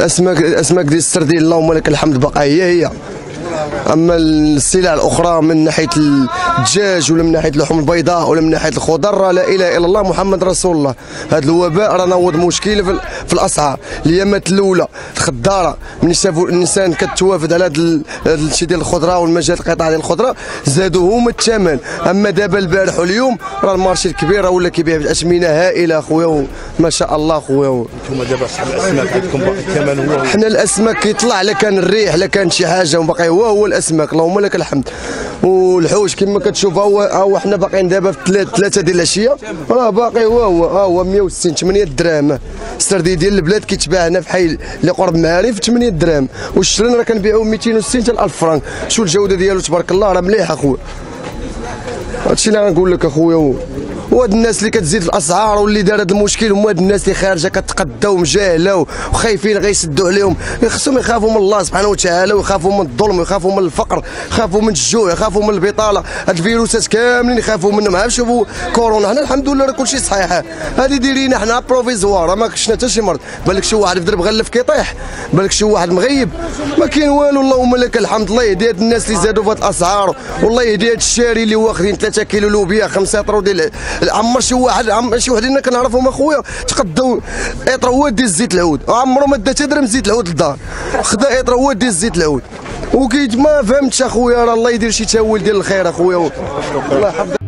الاسماك ديال السردين اللهم لك الحمد باقا هي. اما السلع الاخرى من ناحيه الدجاج ولا من ناحيه اللحوم البيضاء ولا من ناحيه الخضر، لا اله الا الله محمد رسول الله. هذا الوباء راه نوض مشكله في الاسعار. اليامات الاولى الخضاره من شافوا الانسان كتوافد على هذا الشيء ديال الخضره والمجال القطاع ديال الخضره زادوا هما الثمن. اما دابا البارح واليوم راه المارشي الكبير راه ولا كيبيع باثمنه هائله اخويا ما شاء الله. خويا انتم دابا صحاب الاسماك عندكم باقي الثمن هو حنا الاسماك كيطلع لا كان الريح لا كان شي حاجه وباقي هو الاسماك اللهم لك الحمد. والحوش كما كتشوف ها هو حنا باقيين دابا في 3 ديال العشيه راه باقي هو ها هو 160 8 دراهم. السردي ديال البلاد كيتباع هنا في حي اللي قرب معاري في 8 دراهم، والشرن راه كنبيعوه 260 حتى 1000 فرانك. شو الجوده ديالو تبارك الله راه مليحه اخويا. هادشي اللي غنقول لك اخويا. وهاد الناس اللي كتزيد في الاسعار واللي دار هاد المشكل هما هاد الناس اللي خارجه كتقدا ومجاهله وخايفين غيسدوا عليهم. خصهم يخافوا من الله سبحانه وتعالى، ويخافوا من الظلم، ويخافوا من الفقر، يخافوا من الجوع، يخافوا من البطاله. هاد الفيروسات كاملين يخافوا منهم. عا شوفوا كورونا حنا الحمد لله راه كلشي صحيح، هادي دايرينها حنا بروفيزوار ما شفنا حتى شي مرض. بالك شي واحد في درب غلف كيطيح، بالك شي واحد مغيب، ما كاين والو. اللهم لك الحمد. الله يهدي هاد الناس اللي زادوا في هاد الاسعار، والله يهدي هاد الشاري اللي واخدين 3 كيلو لوبيا 5 طرو ديال عمر شي واحد اللي كنعرفهم اخويا تقداو اطروات ديال زيت العود، عمرو ما دا تدرم زيت العود للدار، خدا اطروات ديال زيت العود وكيت ما فهمتش اخويا. راه الله يدير شي تاويل ديال الخير اخويا الله يحفظك.